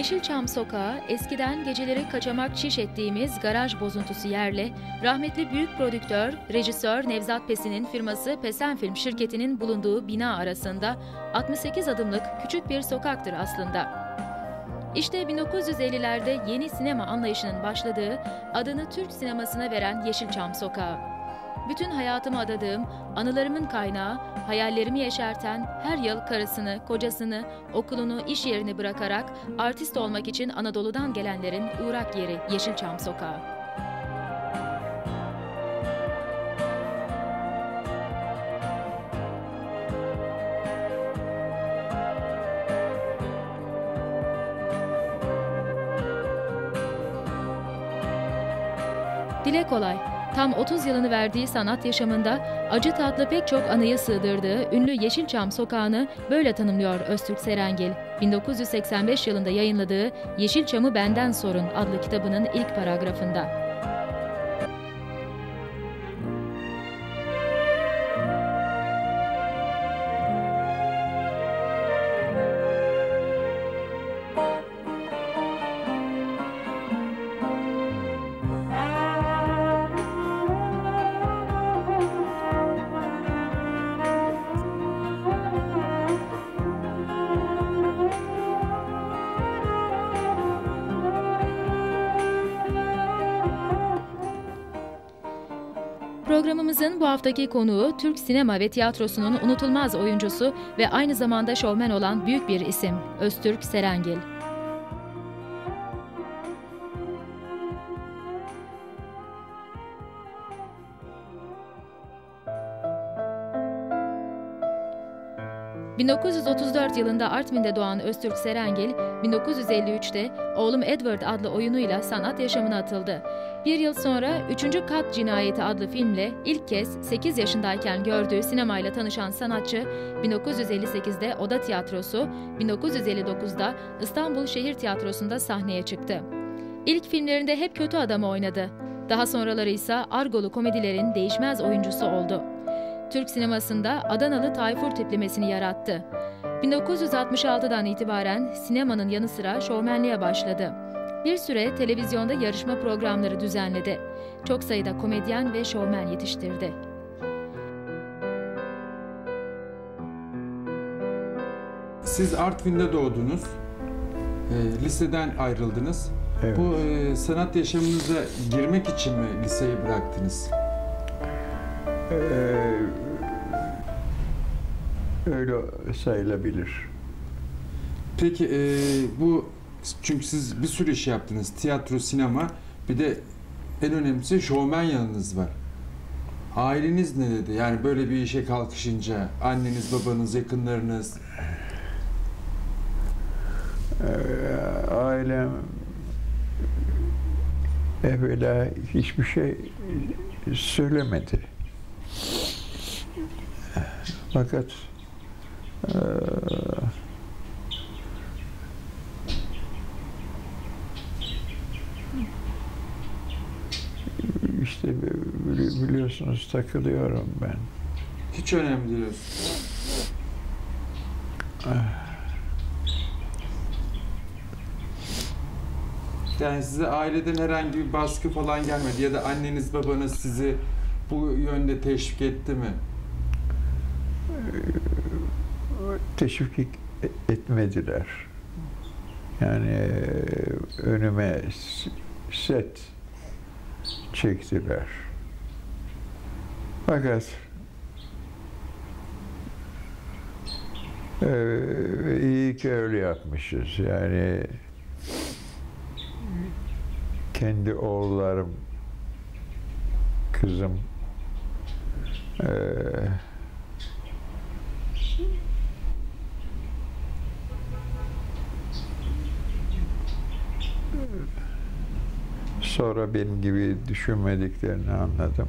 Yeşilçam Sokağı, eskiden geceleri kaçamak çiş ettiğimiz garaj bozuntusu yerle, rahmetli büyük prodüktör, rejisör Nevzat Pesin'in firması Pesen Film şirketinin bulunduğu bina arasında 68 adımlık küçük bir sokaktır aslında. İşte 1950'lerde yeni sinema anlayışının başladığı, adını Türk sinemasına veren Yeşilçam Sokağı. Bütün hayatımı adadığım, anılarımın kaynağı, hayallerimi yeşerten, her yıl karısını, kocasını, okulunu, iş yerini bırakarak artist olmak için Anadolu'dan gelenlerin uğrak yeri Yeşilçam Sokağı. Dile Kolay, tam 30 yılını verdiği sanat yaşamında acı tatlı pek çok anıya sığdırdığı ünlü Yeşilçam Sokağı'nı böyle tanımlıyor Öztürk Serengil. 1985 yılında yayınladığı Yeşilçam'ı Benden Sorun adlı kitabının ilk paragrafında. Programımızın bu haftaki konuğu Türk sinema ve tiyatrosunun unutulmaz oyuncusu ve aynı zamanda şovmen olan büyük bir isim Öztürk Serengil. ...1934 yılında Artvin'de doğan Öztürk Serengil, 1953'te Oğlum Edvard adlı oyunuyla sanat yaşamına atıldı. Bir yıl sonra Üçüncü Kat Cinayeti adlı filmle ilk kez 8 yaşındayken gördüğü sinemayla tanışan sanatçı, 1958'de Oda Tiyatrosu, 1959'da İstanbul Şehir Tiyatrosu'nda sahneye çıktı. İlk filmlerinde hep kötü adamı oynadı. Daha sonraları ise argolu komedilerin değişmez oyuncusu oldu. Türk sinemasında Adanalı Tayfur tiplemesini yarattı. 1966'dan itibaren sinemanın yanı sıra şovmenliğe başladı. Bir süre televizyonda yarışma programları düzenledi. Çok sayıda komedyen ve şovmen yetiştirdi. Siz Artvin'de doğdunuz, liseden ayrıldınız. Evet. Bu sanat yaşamınıza girmek için mi liseyi bıraktınız? Öyle sayılabilir. Peki bu, çünkü siz bir sürü iş yaptınız. Tiyatro, sinema, bir de en önemlisi şovmen yanınız var. Aileniz ne dedi? Yani böyle bir işe kalkışınca anneniz, babanız, yakınlarınız. Ailem evvela hiçbir şey söylemedi. Fakat işte biliyorsunuz takılıyorum ben. Hiç önemli değil. Yani size aileden herhangi bir baskı falan gelmedi ya da anneniz babanız sizi bu yönde teşvik etti mi? Teşvik etmediler. Yani önüme set çektiler. Fakat iyi ki öyle yapmışız. Yani kendi oğullarım, kızım sonra benim gibi düşünmediklerini anladım.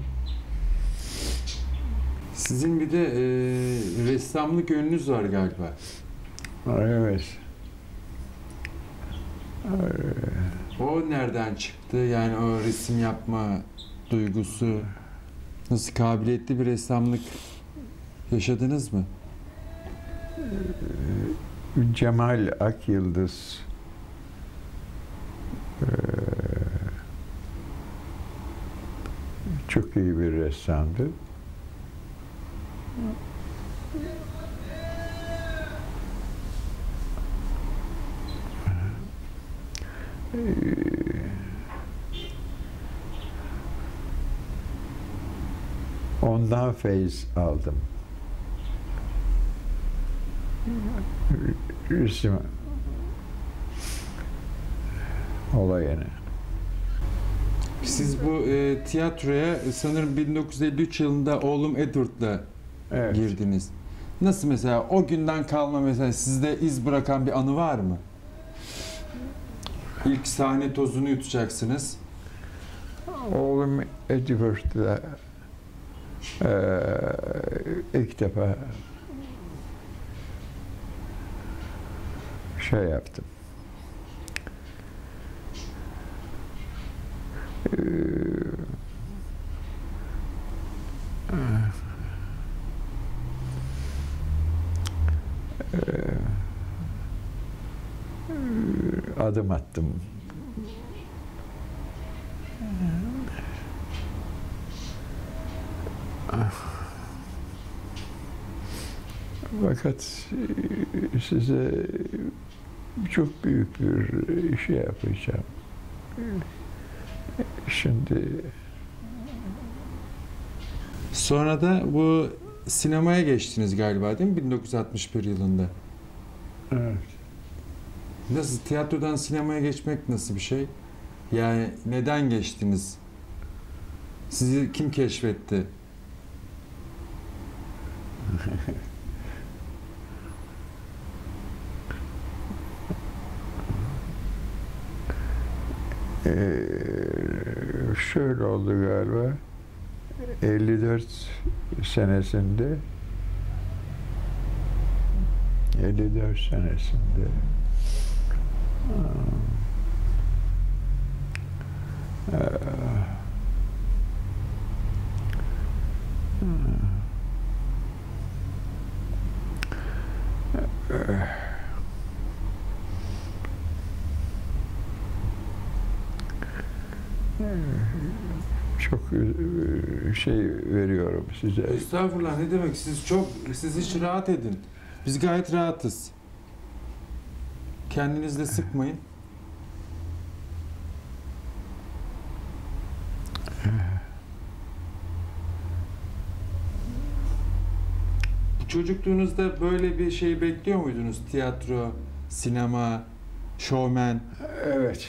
Sizin bir de ressamlık yönünüz var galiba. Evet. O nereden çıktı? Yani o resim yapma duygusu, nasıl kabiliyetli bir ressamlık yaşadınız mı? Cemal Akyıldız Çok iyi bir ressamdı. Ondan feyiz aldım. Resim olayını. Siz bu tiyatroya sanırım 1953 yılında Oğlum Edvard'la evet. girdiniz. Nasıl mesela o günden kalma mesela sizde iz bırakan bir anı var mı? İlk sahne tozunu yutacaksınız. Oğlum Edvard'la ilk defa şey yaptım. Adım attım. Fakat size çok büyük bir şey yapacağım. Şimdi... Sonra da bu sinemaya geçtiniz galiba değil mi? 1961 yılında. Evet. Nasıl? Tiyatrodan sinemaya geçmek nasıl bir şey? Yani neden geçtiniz? Sizi kim keşfetti? Şöyle oldu galiba, 54 senesinde, 54 senesinde çok şey veriyorum size. Estağfurullah, ne demek, siz hiç rahat edin. Biz gayet rahatız. Kendinizle sıkmayın. Çocukluğunuzda böyle bir şey bekliyor muydunuz? Tiyatro, sinema, şovmen? Evet.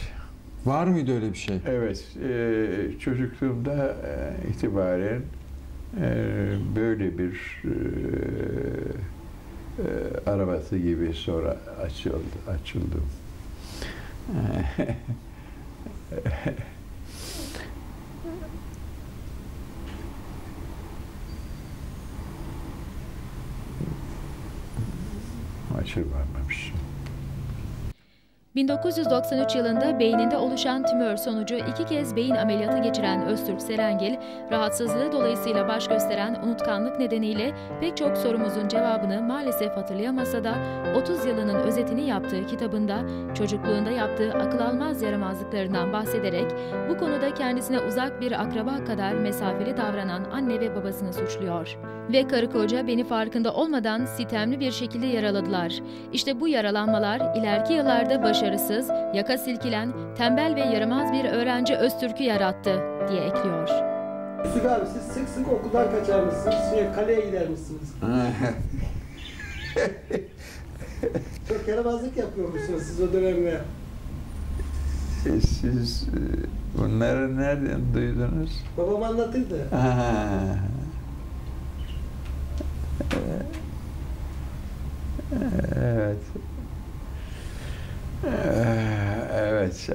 Var mıydı öyle bir şey? Evet. Çocukluğumda itibaren böyle bir arabası gibi sonra açıldım. Açılmamışım. 1993 yılında beyninde oluşan tümör sonucu 2 kez beyin ameliyatı geçiren Öztürk Serengil, rahatsızlığı dolayısıyla baş gösteren unutkanlık nedeniyle pek çok sorumuzun cevabını maalesef hatırlayamasa da 30 yılının özetini yaptığı kitabında çocukluğunda yaptığı akıl almaz yaramazlıklarından bahsederek bu konuda kendisine uzak bir akraba kadar mesafeli davranan anne ve babasını suçluyor. Ve karı koca beni farkında olmadan sitemli bir şekilde yaraladılar. İşte bu yaralanmalar ileriki yıllarda başarısız, yaka silkilen, tembel ve yaramaz bir öğrenci Öztürk'ü yarattı diye ekliyor. Öztürk abi, siz sık sık okuldan kaçar mısınız? Kaleye gider misiniz? Çok yaramazlık yapıyor musunuz siz o dönemde? Siz bunları nereden duydunuz? Babam anlatırdı. Evet.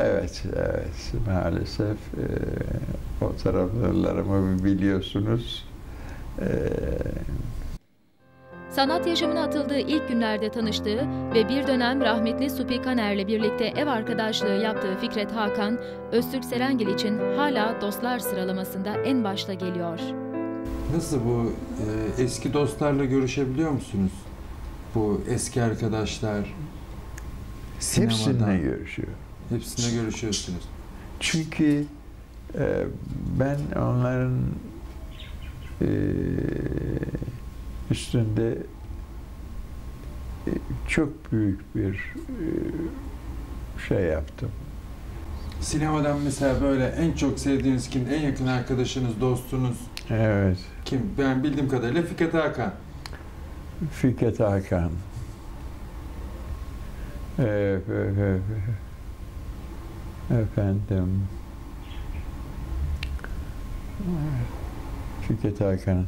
Evet. Maalesef o taraflarımı biliyorsunuz. Sanat yaşamına atıldığı ilk günlerde tanıştığı ve bir dönem rahmetli Supi Kaner'le birlikte ev arkadaşlığı yaptığı Fikret Hakan, Öztürk Serengil için hala dostlar sıralamasında en başta geliyor. Nasıl bu? Eski dostlarla görüşebiliyor musunuz? Bu eski arkadaşlar... Sinemadan. Hepsine görüşüyor. Hepsine görüşüyorsunuz. Çünkü ben onların üstünde çok büyük bir şey yaptım. Sinemadan mesela böyle en çok sevdiğiniz kim? En yakın arkadaşınız, dostunuz? Evet. Kim? Ben bildiğim kadarıyla Fikret Hakan. Fikret Hakan. Efendim. Fikret Hakan.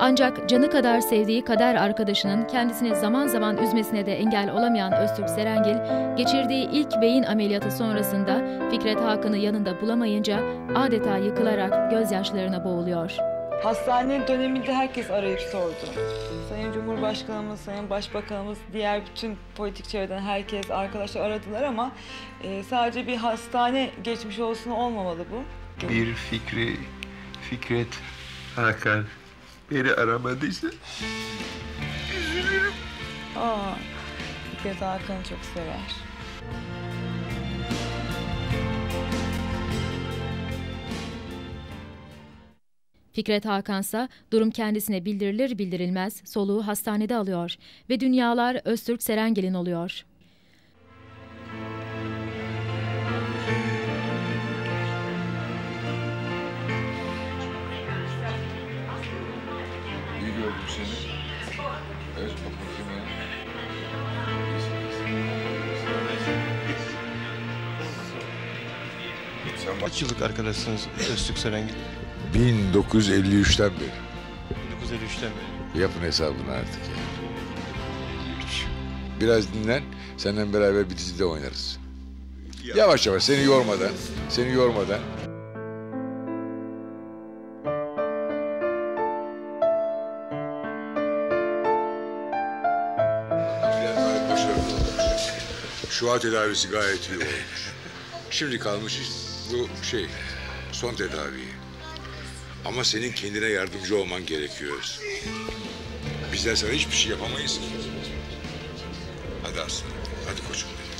Ancak canı kadar sevdiği kader arkadaşının kendisini zaman zaman üzmesine de engel olamayan Öztürk Serengil, geçirdiği ilk beyin ameliyatı sonrasında Fikret Hakan'ı yanında bulamayınca adeta yıkılarak gözyaşlarına boğuluyor. Hastane döneminde herkes arayıp sordu. Sayın Cumhurbaşkanımız, Sayın Başbakanımız, diğer bütün politik çevreden herkes, arkadaşlar aradılar ama sadece bir hastane geçmiş olsun olmamalı bu. Bir Fikret Hakan beni aramadıysa üzülürüm. Fikret Hakan'ı çok sever. Fikret Hakan'sa durum kendisine bildirilir bildirilmez soluğu hastanede alıyor ve dünyalar Öztürk Serengil'in oluyor. İyi gördüm seni. Evet, bakayım ya. Sen kaç yıllık arkadaşsınız Öztürk Serengil? 1953'ten beri. 1953'ten beri. Yapın hesabını artık yani. Biraz dinlen, senden beraber bir dizide oynarız. Yavaş yavaş, seni yormadan. Şu an tedavisi gayet iyi olmuş. Şimdi kalmış bu son tedaviyi. Ama senin kendine yardımcı olman gerekiyor. Bizler sana hiçbir şey yapamayız. Hadi aslanım, hadi koçum benim.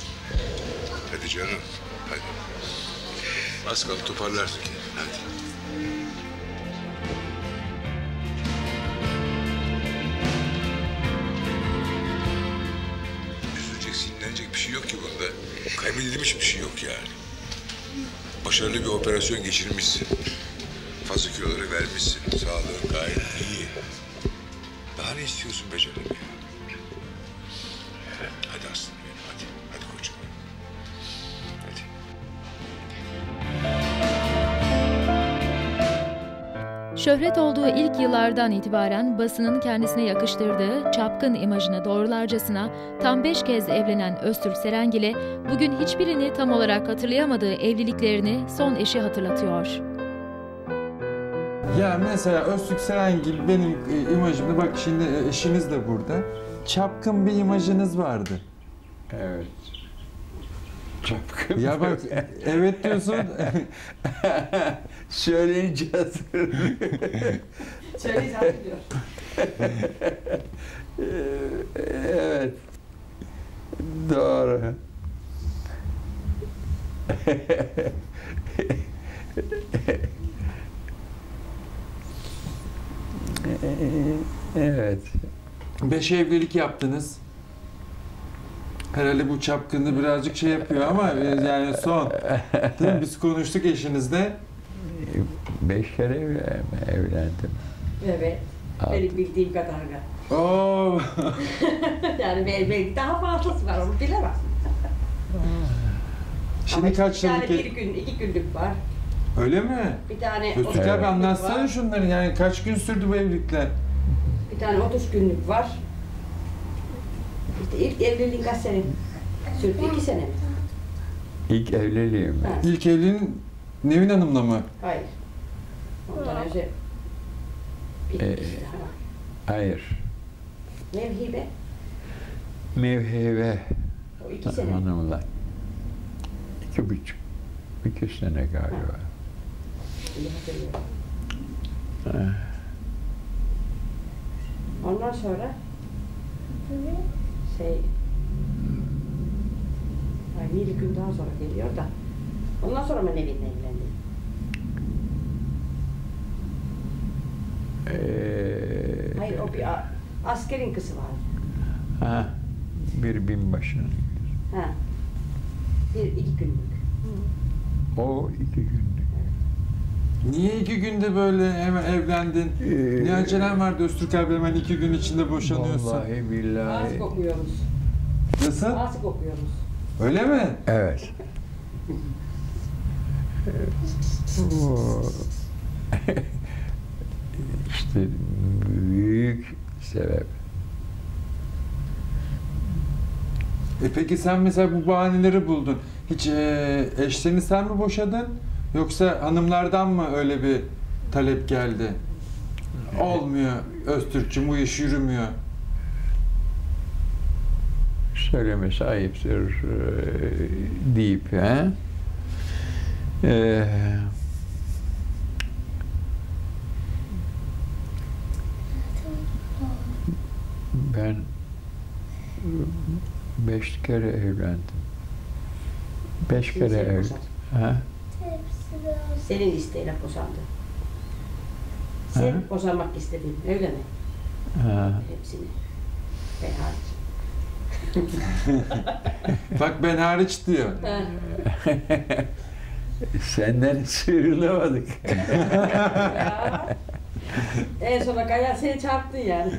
Hadi canım, hadi. Az kaldı toparlarsın kendini, hadi. Üzülecek, sinirlenecek bir şey yok ki bunda. Kaybedilmiş bir şey yok yani. Başarılı bir operasyon geçirmişsin. Fazla kiloları vermişsin, sağlığın gayet iyi. Daha ne istiyorsun be canım ya? Hadi aslanım benim, hadi koçum. Hadi. Şöhret olduğu ilk yıllardan itibaren basının kendisine yakıştırdığı çapkın imajını doğrularcasına tam 5 kez evlenen Öztürk Serengil'e bugün hiçbirini tam olarak hatırlayamadığı evliliklerini son eşi hatırlatıyor. Ya mesela Öztürk Serengil benim imajımda, bak şimdi eşiniz de burada. Çapkın bir imajınız vardı. Evet. Çapkın. Ya bak evet diyorsun. Söyleyince hatırlıyor. Söyleyince hatırlıyor. Evet. Doğru. Evet. 5 evlilik yaptınız. Herhalde bu çapkını birazcık şey yapıyor ama yani son. Değil mi? Biz konuştuk eşinizle. 5 kere evlendim. Evet. Benim bildiğim kadarıyla. Oo. Yani belki daha fazlası var, onu bilemez. Şimdi kaç yıllık? Yani 1 gün, 2 günlük var. Öyle mi? Bir tane Öztürk abi, anlatsana şunları, yani kaç gün sürdü bu evlilikler? Bir tane 30 günlük var. İşte ilk evliliğin kaç sene sürdü? 2 sene mi? İlk evliliğim mi? İlk evliliğin Nevin Hanım'la mı? Hayır. Ondan önce... hayır. Mevhibe. O 2 sene. Hanım'la. 2,5. 2 sene galiba. Ondan sonra bir gün daha sonra geliyor da ondan sonra mı Nevin'le evlendi? Hayır, o bir askerin kızı var. Ha, bir binbaşının. Ha, iki günlük. Hı. O iki günlük. Niye iki günde böyle hemen evlendin? Ne acelen vardı Öztürk abi, hemen iki gün içinde boşanıyorsun? Vallahi billahi. Az kokuyoruz. Nasıl? Az kokuyoruz. Öyle mi? Evet. İşte büyük sebep. Peki sen mesela bu bahaneleri buldun. Hiç eşlerini sen mi boşadın? Yoksa hanımlardan mı öyle bir talep geldi? Olmuyor Öztürk'cüm, bu iş yürümüyor. Söylemesi ayıptır deyip he? Ben 5 kere evlendim. 5 kere evlendim. Ha? Senin isteğiyle boşandı. Sen ha? Boşanmak istedin, öyle mi? Ha. Hepsini. Ben hariç. Bak ben hariç diyor. Senden sıyrılamadık. En sona kadar seni çarptın yani.